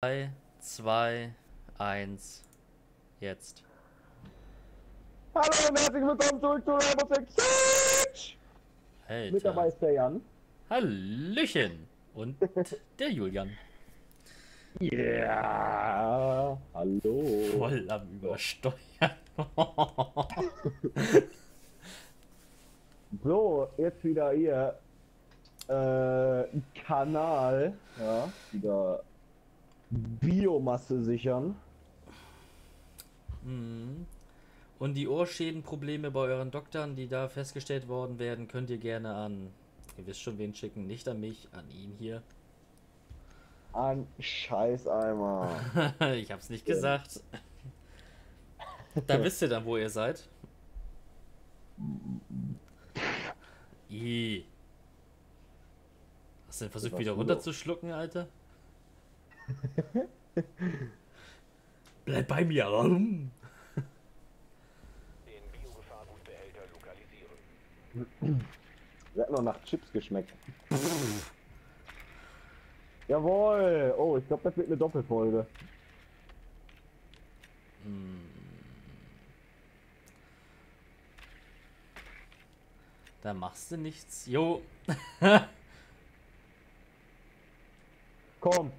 3, 2, 1, jetzt. Hallo und herzlich willkommen zurück zu Rainbow Six Siege! Alter. Mit dabei ist der Jan. Hallöchen! Und der Julian. Ja, yeah. Hallo. Voll am Übersteuern. So, jetzt wieder ihr Kanal. Ja, wieder Biomasse sichern. Und die Ohrschädenprobleme bei euren Doktoren, die da festgestellt worden werden, könnt ihr gerne an, ihr wisst schon wen schicken, nicht an mich, an ihn hier. An Scheißeimer. Ich hab's nicht gesagt. Da wisst ihr dann, wo ihr seid. I. Hast du denn versucht, wieder runterzuschlucken, Alter? Bleib bei mir, warum? Den Biogefahrgutbehälter lokalisieren. Der hat noch nach Chips geschmeckt. Jawohl! Oh, ich glaube, das wird eine Doppelfolge. Da machst du nichts. Jo! Komm!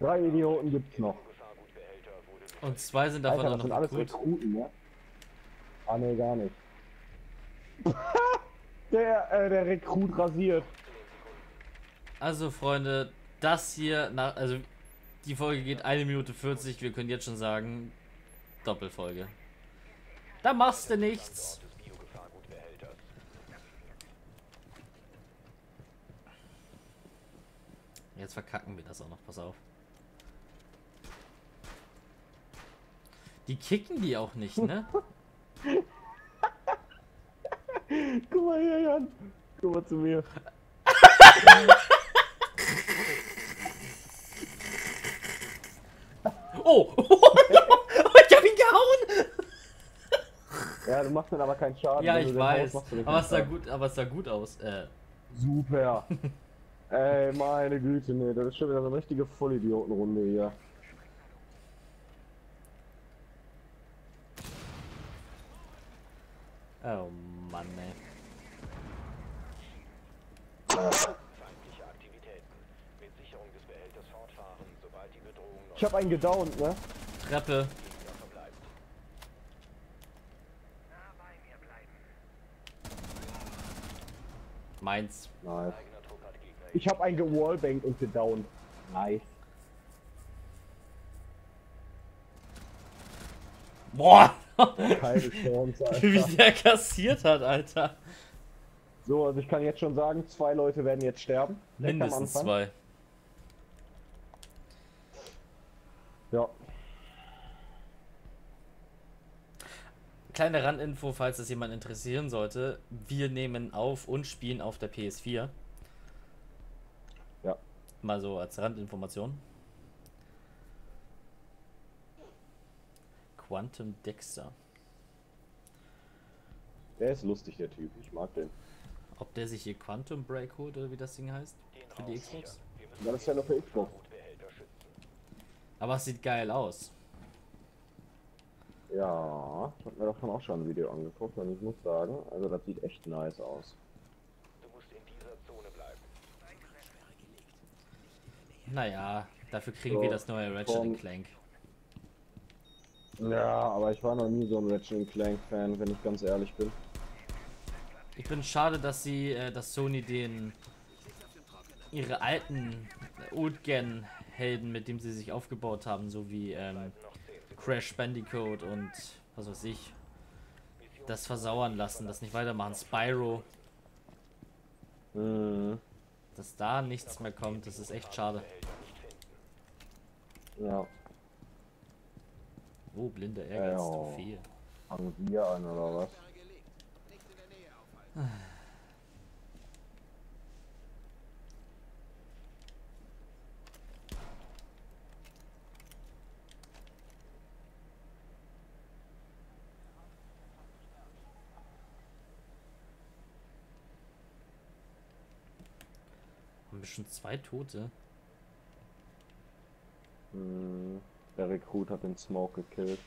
3 Idioten gibt's noch. Und 2 sind davon Alter, noch sind Rekruten, ja? Ah ne, gar nicht. der Rekrut rasiert. Also Freunde, das hier, also die Folge geht 1 Minute 40, wir können jetzt schon sagen, Doppelfolge. Da machst du nichts. Jetzt verkacken wir das auch noch, pass auf. Die kicken die auch nicht, ne? Guck mal hier, Jan. Guck mal zu mir. Oh! Ich hab ihn gehauen! Ja, du machst dann aber keinen Schaden. Ja, ich weiß. Aber es sah gut aus. Super. Ey, meine Güte, ne. Das ist schon wieder eine richtige Vollidiotenrunde hier. Oh Mann, ey. Feindliche Aktivitäten. Mit Sicherung des Behälters fortfahren, sobald die Bedrohung. Ich hab einen gedownt, ne? Treppe. Meins. Nice. Ich hab einen gewallbankt und gedownt. Nice. Boah! Keine Chance, Alter. Wie der kassiert hat, Alter. So, also ich kann jetzt schon sagen, 2 Leute werden jetzt sterben. Mindestens 2. Ja. Kleine Randinfo, falls das jemand interessieren sollte. Wir nehmen auf und spielen auf der PS 4. Ja. Mal so als Randinformation. Quantum Dexter. Der ist lustig, der Typ. Ich mag den. Ob der sich hier Quantum Break holt oder wie das Ding heißt? Für die Xbox? Ja, das ist ja noch für Xbox. Aber es sieht geil aus. Ja, ich hab mir davon auch schon ein Video angeguckt und ich muss sagen, also das sieht echt nice aus. Du musst in dieser Zone bleiben. Naja, dafür kriegen wir das neue Ratchet Clank. Ja, aber ich war noch nie so ein Ratchet Clank Fan, wenn ich ganz ehrlich bin. Ich bin schade, dass dass Sony ihre alten Old-Gen Helden, mit dem sie sich aufgebaut haben, so wie Crash Bandicoot und was weiß ich, das versauern lassen, das nicht weitermachen. Spyro. Dass da nichts mehr kommt, das ist echt schade. Ja. Oh, blinder Ehrgeiz, Trophäe. Fangen wir an, oder was? Haben wir schon 2 Tote? Der Rekrut hat den Smoke gekillt.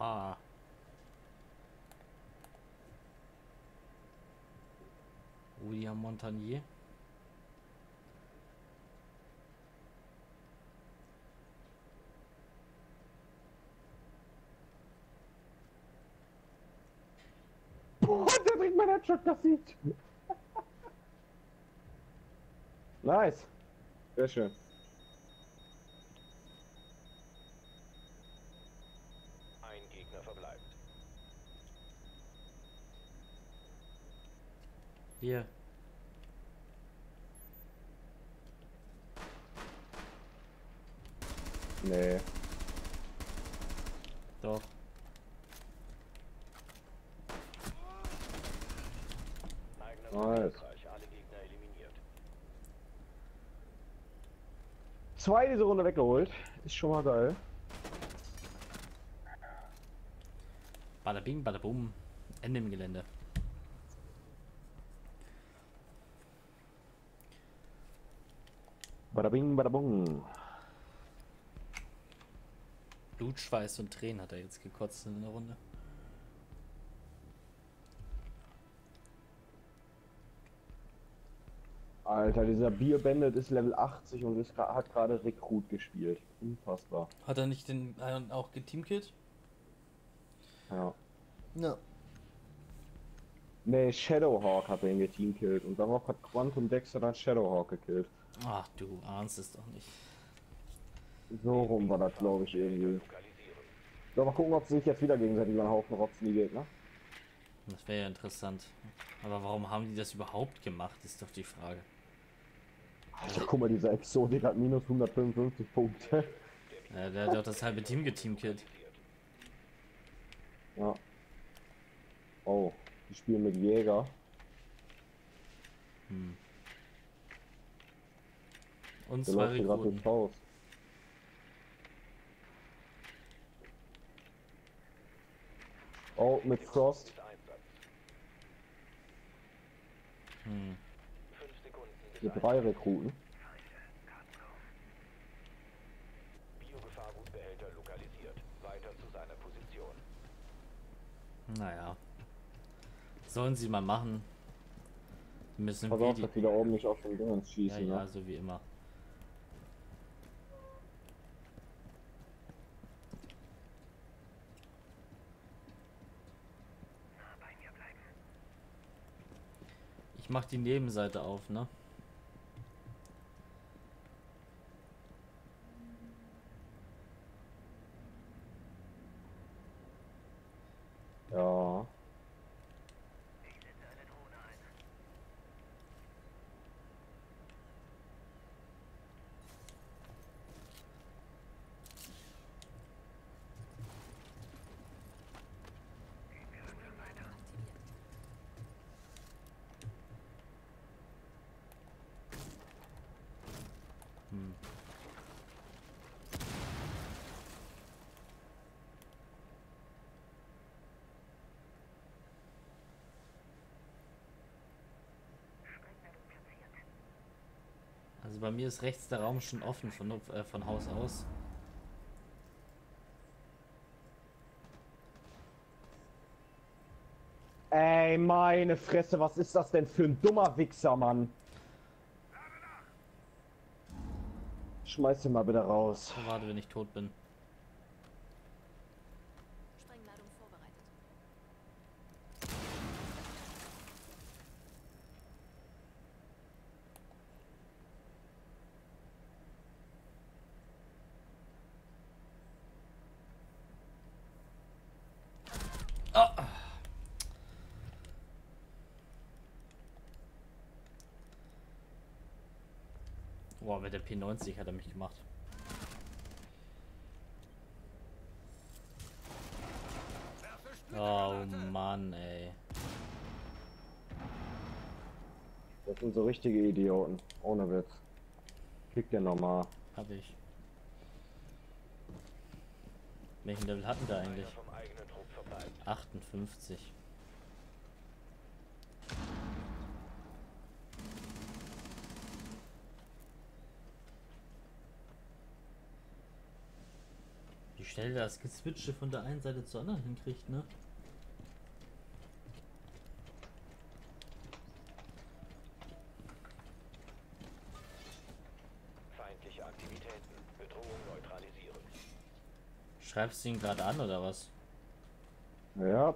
Ah. Oh, die haben Montagnier. Boah, der bringt mein Headshot, das sieht. Nice. Sehr schön. Hier. Nee. Doch. Nice. Zwei diese Runde weggeholt. Ist schon mal geil. Bada bing, bada boom. Ende im Gelände. Badabing, badabung. Blut, Schweiß und Tränen hat er jetzt gekotzt in der Runde. Alter, dieser Bierbandit ist Level 80 und hat gerade Rekrut gespielt. Unfassbar. Hat er nicht den auch geteamkillt? Ja. Ja. Nee, Shadowhawk hat er ihn geteamkillt und darauf hat Quantum Dexter dann Shadowhawk gekillt. Ach, du ahnst es doch nicht. So rum war das, glaube ich, irgendwie. So, mal gucken, ob sie sich jetzt wieder gegenseitig über den Haufen rotzen, die Gegner. Das wäre ja interessant. Aber warum haben die das überhaupt gemacht, ist doch die Frage. Alter, guck mal, dieser Exotik hat minus 155 Punkte. Ja, der hat doch das halbe Team geteamkillt. Ja. Oh, die spielen mit Jäger. Hm. Und der läuft gerade durchs Haus. Oh, mit Frost. Hm. Mit 3 Rekruten. Biogefahrgutbehälter lokalisiert. Weiter zu seiner Position. Naja. Sollen sie mal machen. Müssen wir die... dass die da oben nicht auf den Dingern schießen. Ja, ja, so wie immer. Ich mach die Nebenseite auf, ne? Ja. Also bei mir ist rechts der Raum schon offen von Haus aus. Ey, meine Fresse, was ist das denn für ein dummer Wichser, Mann? Schmeiß ihn mal bitte raus. Warte, wenn ich tot bin. Boah, mit der P90 hat er mich gemacht. Oh Mann, ey. Das sind so richtige Idioten. Ohne Witz. Kriegt der nochmal. Hab ich. Welchen Level hatten wir eigentlich? 58. Wie schnell das Geswitche von der einen Seite zur anderen hinkriegt, ne? Feindliche Aktivitäten, Bedrohung neutralisieren. Schreibst du ihn gerade an oder was? Ja.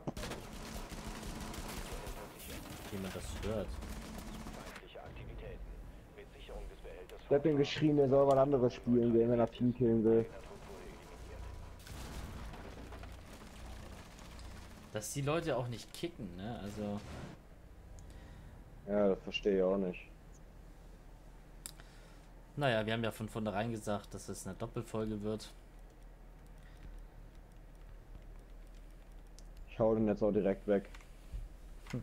Jemand das hört. Der hat den geschrien, der soll was anderes spielen, wenn er Team killen will. Dass die Leute auch nicht kicken, ne? Also. Ja, das verstehe ich auch nicht. Naja, wir haben ja von vornherein gesagt, dass es eine Doppelfolge wird. Ich hau den jetzt auch direkt weg. Hm.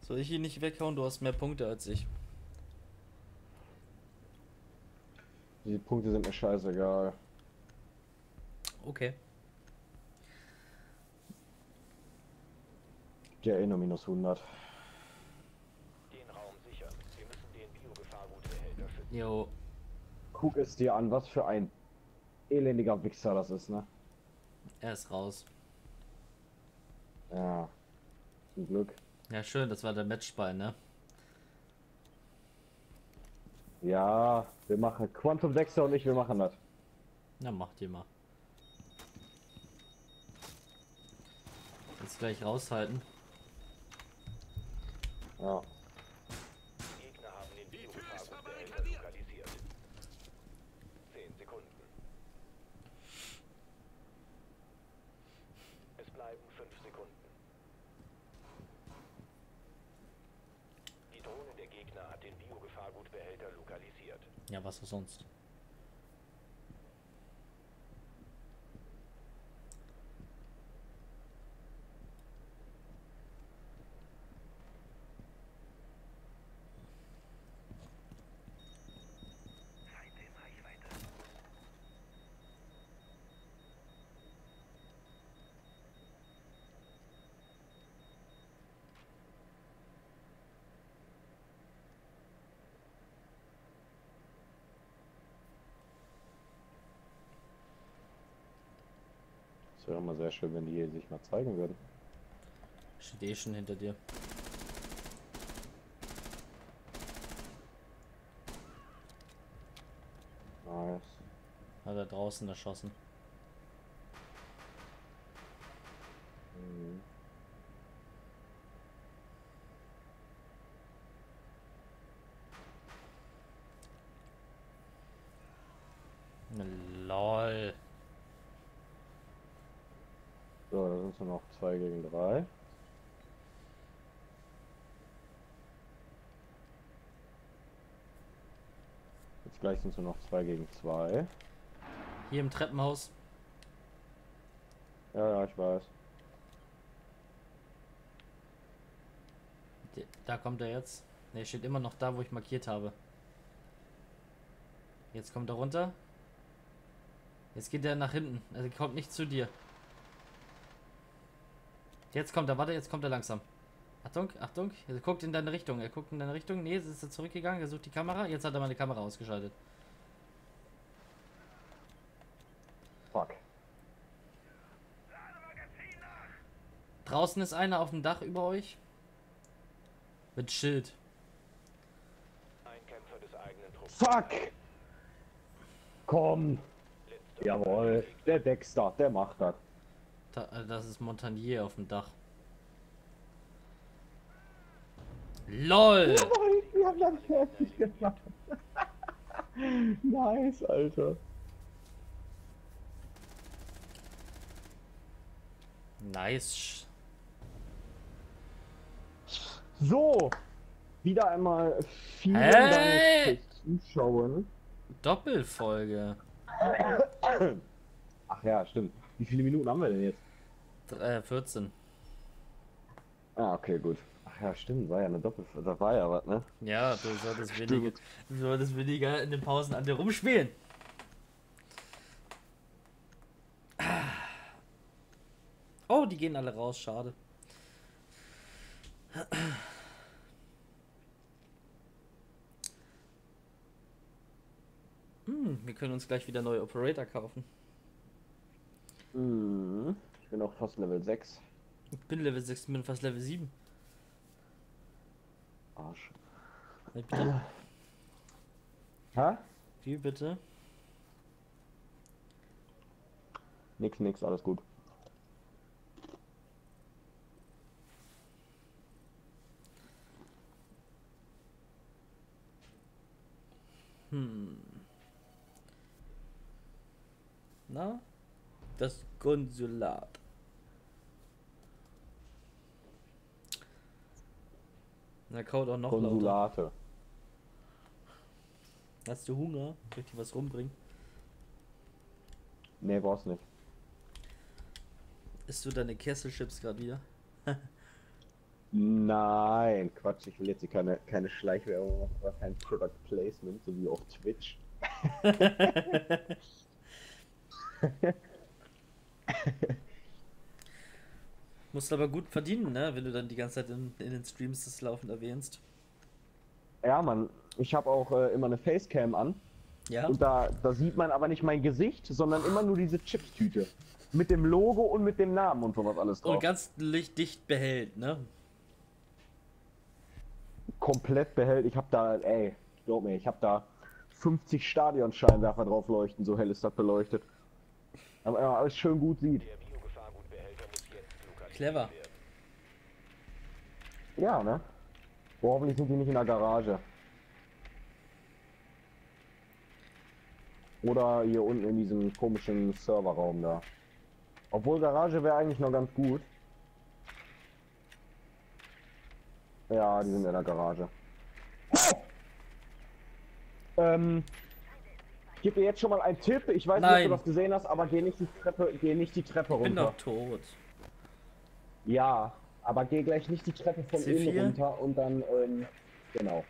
Soll ich ihn nicht weghauen? Du hast mehr Punkte als ich. Die Punkte sind mir scheißegal. Okay. Der eh nur -100. Den Raum sichern. Wir müssen den Biogefahrgutbehälter schützen. Jo. Guck es dir an, was für ein elendiger Wichser das ist, ne? Er ist raus. Ja. Zum Glück. Ja, schön, das war der Matchball, ne? Ja, wir machen Quantum Dexter und ich, wir machen das. Na, macht ihr mal. Jetzt gleich raushalten. Ja. Gegner haben den Biogefahrgutbehälter lokalisiert. 10 Sekunden. Es bleiben 5 Sekunden. Die Drohne der Gegner hat den Biogefahrgutbehälter lokalisiert. Ja, was auch sonst. Wäre mal sehr schön, wenn die hier sich mal zeigen würden. Steht eh schon hinter dir. Nice. Hat er draußen erschossen. Mhm. LOL. So, da sind nur noch 2 gegen 3. Jetzt gleich sind es nur noch 2 gegen 2. Hier im Treppenhaus. Ja, ich weiß. Da kommt er jetzt. Ne, steht immer noch da, wo ich markiert habe. Jetzt kommt er runter. Jetzt geht er nach hinten. Also kommt nicht zu dir. Jetzt kommt er, warte, jetzt kommt er langsam. Achtung, Achtung, er guckt in deine Richtung, er guckt in deine Richtung. Ne, ist er zurückgegangen, er sucht die Kamera. Jetzt hat er meine Kamera ausgeschaltet. Fuck. Draußen ist einer auf dem Dach über euch. Mit Schild. Ein Kämpfer des eigenen Trupps. Fuck! Komm! Jawohl, der Dexter, der macht das. Das ist Montagnier auf dem Dach. LOL! Wir haben das fertig gemacht. Nice, Alter. Nice. So, wieder einmal vielen Dank fürs Zuschauen. Doppelfolge. Ach ja, stimmt. Wie viele Minuten haben wir denn jetzt? 14. Ah, okay, gut. Ach ja, stimmt, war ja eine Doppelfolge. Da war ja was, ne? Ja, du solltest weniger in den Pausen an dir rumspielen. Oh, die gehen alle raus, schade. Wir können uns gleich wieder neue Operator kaufen. Ich bin auch fast Level 6. Ich bin Level 6, bin fast Level 7. Arsch. Wie bitte? Hä? Wie bitte? Nix, nix, alles gut. Na? Das Konsulat. Na, kaut auch noch Konsulate. Lauter. Hast du Hunger? Soll ich dir was rumbringen? Nee, brauchst nicht. Isst du deine Kesselchips gerade wieder? Nein, Quatsch, ich will jetzt hier keine Schleichwerbung machen, aber kein Product Placement, so wie auf Twitch. Musst aber gut verdienen, ne? Wenn du dann die ganze Zeit in den Streams das laufend erwähnst. Ja, Mann, ich habe auch immer eine Facecam an. Ja. Und da sieht man aber nicht mein Gesicht, sondern immer nur diese Chipstüte. Mit dem Logo und mit dem Namen und sowas alles drauf. Und ganz dicht behält, ne? Komplett behält. Ich hab da, ey, glaub mir, ich hab da 50 Stadionscheinwerfer drauf leuchten, so hell ist das beleuchtet. Aber ja, alles schön gut sieht. Clever. Ja, ne? Boah, hoffentlich sind die nicht in der Garage. Oder hier unten in diesem komischen Serverraum da. Obwohl Garage wäre eigentlich noch ganz gut. Ja, die sind in der Garage. Ich gebe dir jetzt schon mal einen Tipp. Ich weiß nicht, ob du das gesehen hast, aber geh nicht die Treppe runter. Ich bin doch tot. Ja, aber geh gleich nicht die Treppe von innen runter und dann, genau.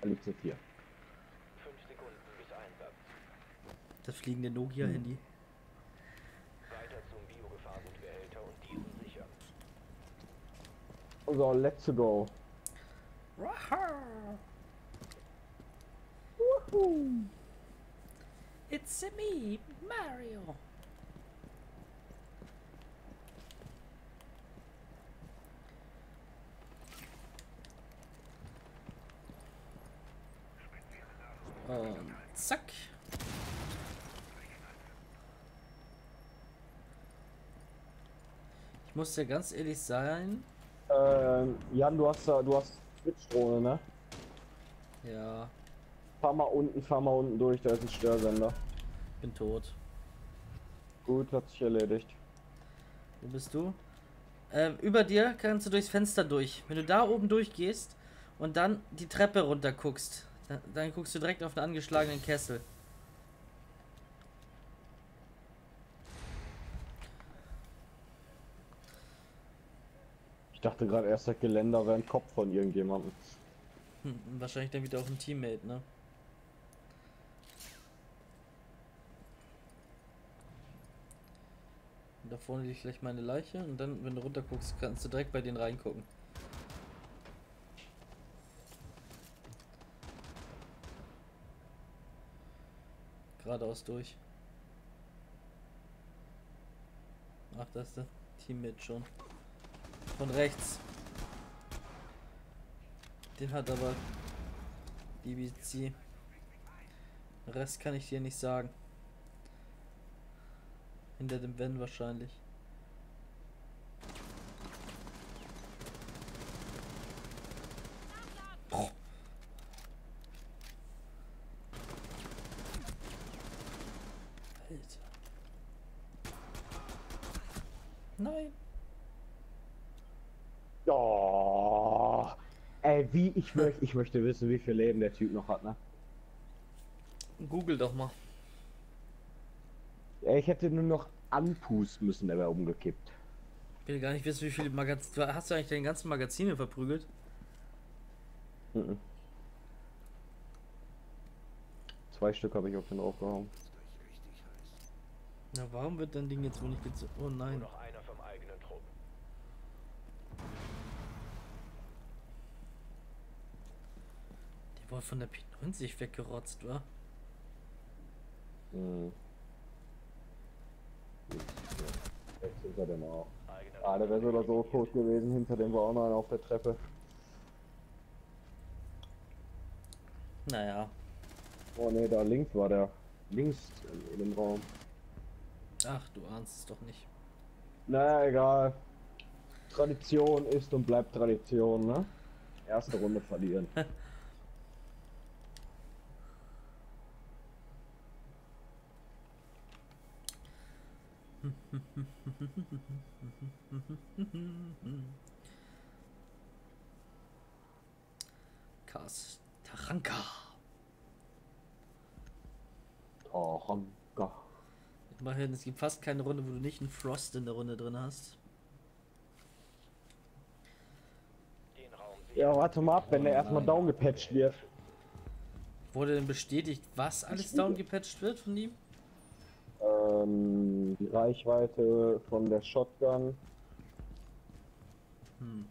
Da liegt es hier. Das fliegende Nokia-Handy. Weiter zum Biogefahrgutbehälter und diesen sichern. So, let's go. Woohoo! It's me, Mario. Und zack. Ich muss ja ganz ehrlich sein. Jan, du hast Twitch-Drohne, ne? Ja. Fahr mal unten durch, da ist ein Störsender. Bin tot. Gut, hat sich erledigt. Wo bist du? Über dir kannst du durchs Fenster durch. Wenn du da oben durchgehst und dann die Treppe runter guckst, dann guckst du direkt auf einen angeschlagenen Kessel. Ich dachte gerade erst, das Geländer wäre ein Kopf von irgendjemandem. Wahrscheinlich dann wieder auf ein Teammate, ne? Da vorne liegt gleich meine Leiche und dann, wenn du runter guckst, kannst du direkt bei denen reingucken. Geradeaus durch. Ach, da ist der Teammate schon. Von rechts. Den hat aber BBC. Den Rest kann ich dir nicht sagen. Hinter dem Van wahrscheinlich. Oh. Alter. Nein. Oh. Ey, wie ich möchte wissen, wie viel Leben der Typ noch hat, ne? Google doch mal. Ja, ich hätte nur noch anpusten müssen, der wäre umgekippt. Ich will gar nicht wissen, wie viele Magazine. Hast du eigentlich deine ganzen Magazine verprügelt? Mhm. 2 Stück habe ich auf den draufgehauen. Na, warum wird dein Ding jetzt wohl nicht gezogen? Oh nein. Noch einer vom eigenen Trupp. Der wurde von der P90 weggerotzt, wa? Mhm. Jetzt hinter dem auch. Ah, der wäre sogar so tot gewesen, hinter dem war auch noch einer auf der Treppe. Naja. Oh ne, da links war der. Links in dem Raum. Ach, du ahnst es doch nicht. Naja, egal. Tradition ist und bleibt Tradition, ne? Erste Runde verlieren. Taranka. Taranka. Immerhin, es gibt fast keine Runde, wo du nicht einen Frost in der Runde drin hast. Ja, warte mal ab, wenn der erstmal down gepatcht wird. Wurde denn bestätigt, was alles down gepatcht wird von ihm? Die Reichweite von der Shotgun. Hm.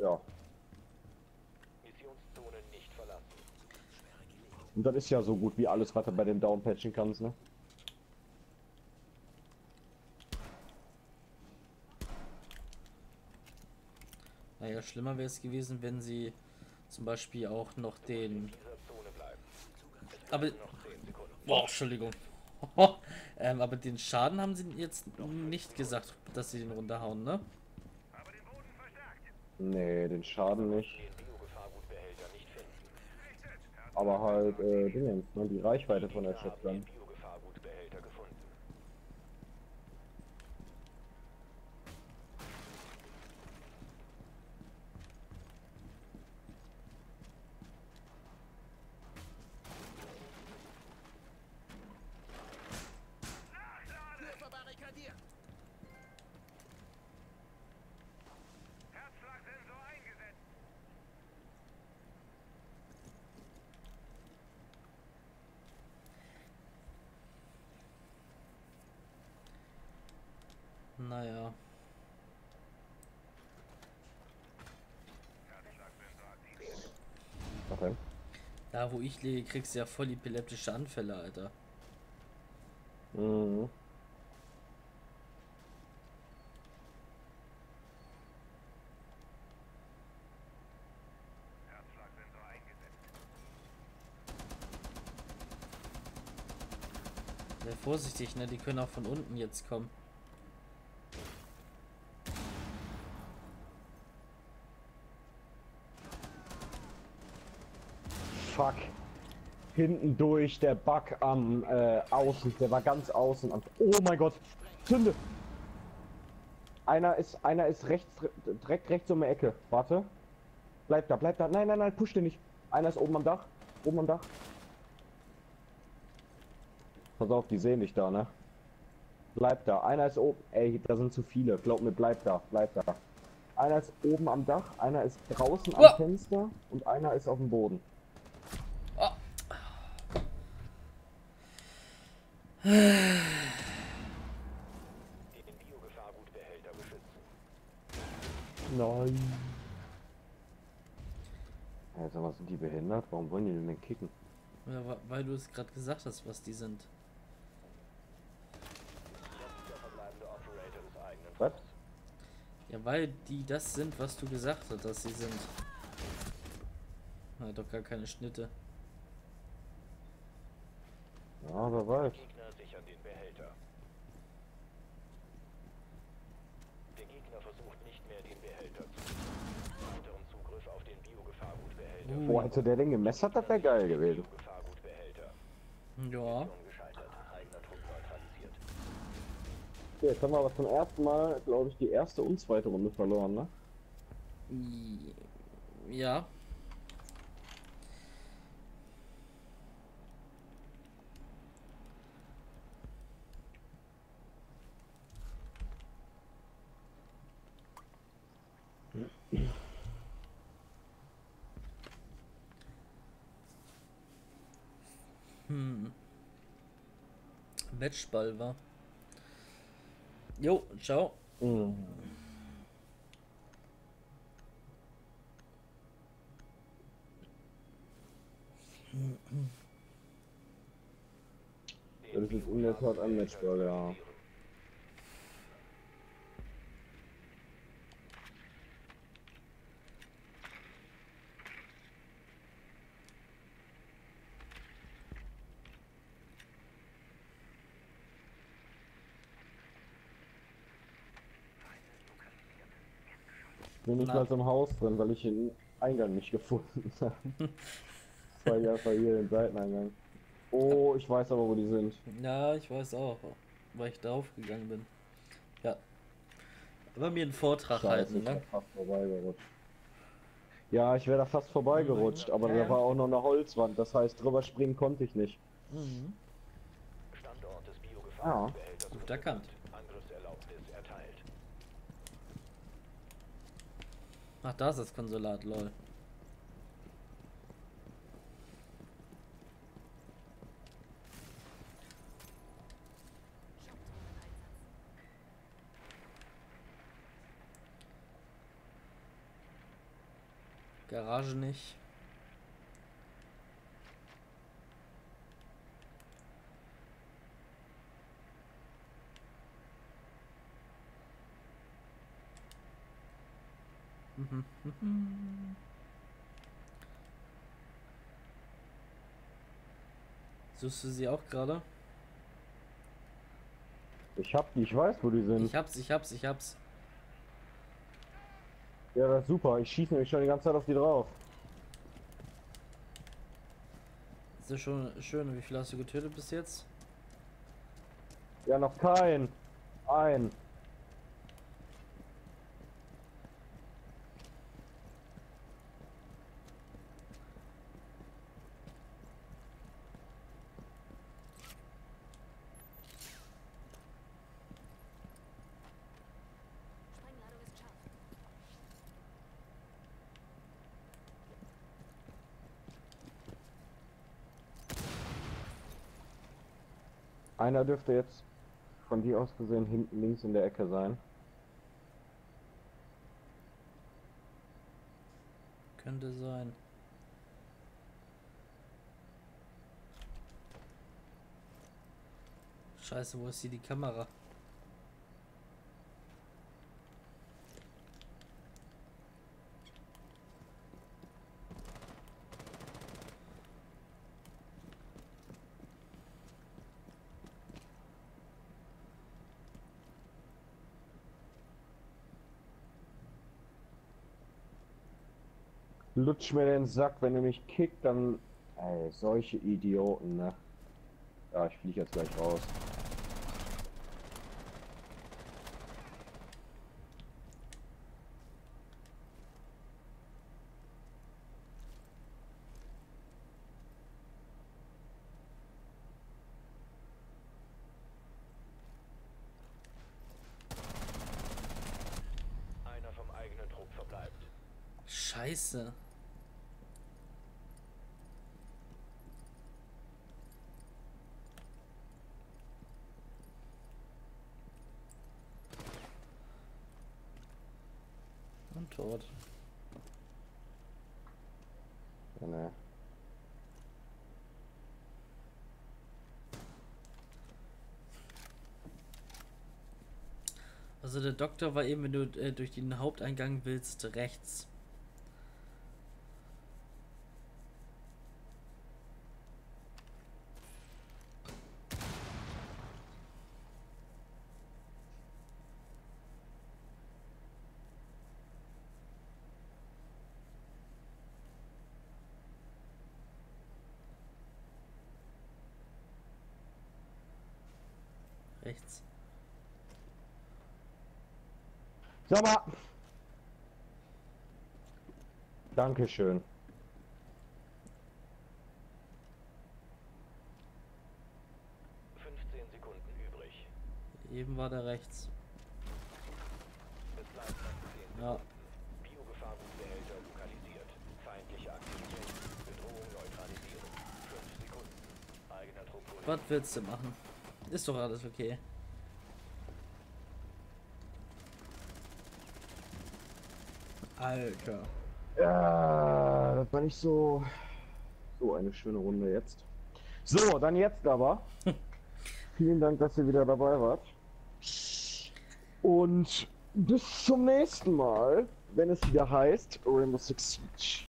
Ja. Missionszone nicht verlassen. Und das ist ja so gut wie alles, was du bei dem Down patchen kannst, ne? Naja, schlimmer wäre es gewesen, wenn sie zum Beispiel auch noch den... Aber... Boah, Entschuldigung. Aber den Schaden haben sie jetzt nicht gesagt, dass sie den runterhauen, ne? Nee, den Schaden nicht. Aber halt, die Reichweite von der Shotgun. Naja. Okay. Da wo ich lege, kriegst du ja voll epileptische Anfälle, Alter. Mhm. Sehr vorsichtig, ne? Die können auch von unten jetzt kommen. Fuck. Hinten durch, der Bug am außen, der war ganz außen. Oh mein Gott, Sünde! Einer ist rechts, direkt rechts um die Ecke. Warte. Bleib da. Nein, nein, nein, push den nicht. Einer ist oben am Dach. Pass auf, die sehen dich da, ne? Bleib da. Einer ist oben. Ey, da sind zu viele. Glaub mir, bleib da. Einer ist oben am Dach, einer ist draußen am Fenster und einer ist auf dem Boden. Den Biogefahrgutbehälter beschützen. Nein. Also was sind die behindert? Warum wollen die denn kicken? Ja, weil du es gerade gesagt hast, was die sind. Was? Ja, weil die das sind, was du gesagt hast, dass sie sind. Na, doch gar keine Schnitte. Ja, wer weiß. An den Behälter. Der Gegner versucht nicht mehr den Behälter zu weiteren Zugriff auf den Biogefahrgutbehälter. Wo hätte der denn gemessert? Das wäre geil gewesen. Ja. Jetzt haben wir aber zum ersten Mal, glaube ich, die erste und zweite Runde verloren, ne? Ja. Matchball war. Jo, ciao. Mhm. Das ist in der Tat ein Matchball, ja. Ich bin nicht mal zum Haus drin, weil ich den Eingang nicht gefunden habe. Das war ja einfach hier den Seiteneingang. Oh, ich weiß aber, wo die sind. Ja, ich weiß auch, weil ich da aufgegangen bin. Ja. Aber mir einen Vortrag Scheiße, halten, ich ne? Fast vorbeigerutscht. Ja, ich wäre da fast vorbeigerutscht, aber da war auch noch eine Holzwand, das heißt, drüber springen konnte ich nicht. Mhm. Standort des Biogefahrensbehälters. Ja. Gut erkannt. Ach, da ist das Konsulat, lol. Garage nicht. Suchst du sie auch gerade? Ich weiß, wo die sind. Ich hab's. Ja, das ist super. Ich schieße nämlich schon die ganze Zeit auf die drauf. Ist ja schon schön. Wie viel hast du getötet bis jetzt? Ja, noch kein. Ein. Einer dürfte jetzt von dir aus gesehen hinten links in der Ecke sein. Könnte sein. Scheiße, wo ist hier die Kamera? Lutsch mir den Sack, wenn du mich kickt, dann... Ey, solche Idioten, ne? Ja, ich fliege jetzt gleich raus. Einer vom eigenen Trupp verbleibt. Scheiße. Tot. Ja, ne. Also der Doktor war eben, wenn du durch den Haupteingang willst, rechts. Sauber! Dankeschön. Eben war der rechts. Ja. Biogefahrgutbehälter lokalisiert. Feindliche Aktivität. Bedrohung neutralisieren. 5 Sekunden. Eigener Druck. Was willst du machen? Ist doch alles okay. Alter. Ja, das war nicht so... So eine schöne Runde jetzt. So, dann jetzt aber. Vielen Dank, dass ihr wieder dabei wart. Und bis zum nächsten Mal, wenn es wieder heißt Rainbow Six Siege.